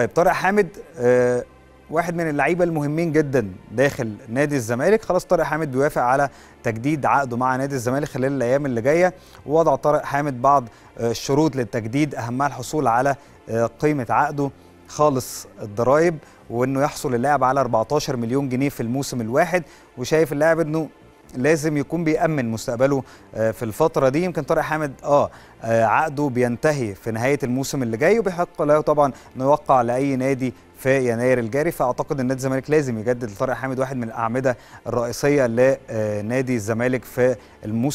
طيب طارق حامد واحد من اللعيبه المهمين جدا داخل نادي الزمالك. خلاص طارق حامد بيوافق على تجديد عقده مع نادي الزمالك خلال الايام اللي جايه، ووضع طارق حامد بعض الشروط للتجديد، اهمها الحصول على قيمه عقده خالص الضرايب، وانه يحصل اللاعب على 14 مليون جنيه في الموسم الواحد. وشايف اللاعب انه لازم يكون بيأمن مستقبله في الفترة دي. يمكن طارق حامد عقده بينتهي في نهاية الموسم اللي جاي، وبيحق له طبعا انه يوقع لأي نادي في يناير الجاري. فأعتقد ان نادي الزمالك لازم يجدد لطارق حامد، واحد من الأعمدة الرئيسية لنادي الزمالك في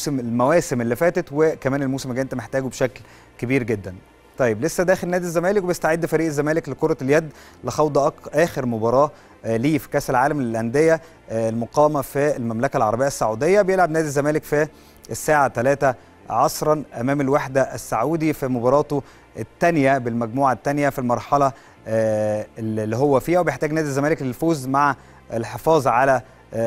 المواسم اللي فاتت، وكمان الموسم الجاي انت محتاجه بشكل كبير جدا. طيب لسه داخل نادي الزمالك، وبيستعد فريق الزمالك لكرة اليد لخوض آخر مباراة ليه في كأس العالم للأندية المقامة في المملكة العربية السعودية. بيلعب نادي الزمالك في الساعة 3 عصرا أمام الوحدة السعودي في مباراته الثانية بالمجموعة الثانية في المرحلة اللي هو فيها، وبيحتاج نادي الزمالك للفوز مع الحفاظ على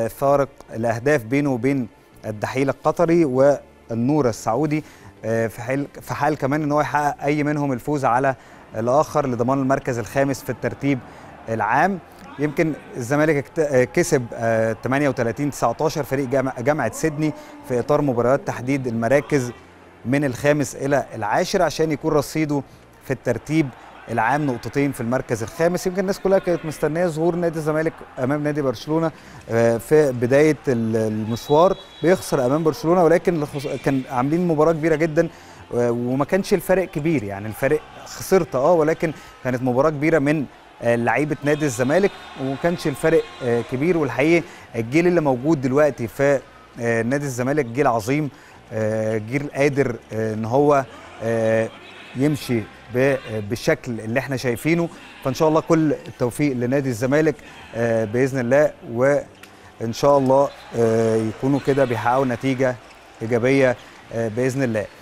فارق الأهداف بينه وبين الدحيلة القطري والنور السعودي، في حال كمان ان هو يحقق اي منهم الفوز على الاخر لضمان المركز الخامس في الترتيب العام. يمكن الزمالك كسب 38-19 فريق جامعة سيدني في اطار مباريات تحديد المراكز من الخامس الى العاشر، عشان يكون رصيده في الترتيب العام نقطتين في المركز الخامس. يمكن الناس كلها كانت مستنيه ظهور نادي الزمالك امام نادي برشلونه في بدايه المشوار، بيخسر امام برشلونه، ولكن كان عاملين مباراه كبيره جدا وما كانش الفرق كبير، يعني الفرق خسرت ولكن كانت مباراه كبيره من لعيبه نادي الزمالك وما كانش الفرق كبير. والحقيقه الجيل اللي موجود دلوقتي في نادي الزمالك جيل عظيم، جيل قادر ان هو يمشي بالشكل اللي احنا شايفينه. فان شاء الله كل التوفيق لنادي الزمالك باذن الله، وان شاء الله يكونوا كده بيحققوا نتيجه ايجابيه باذن الله.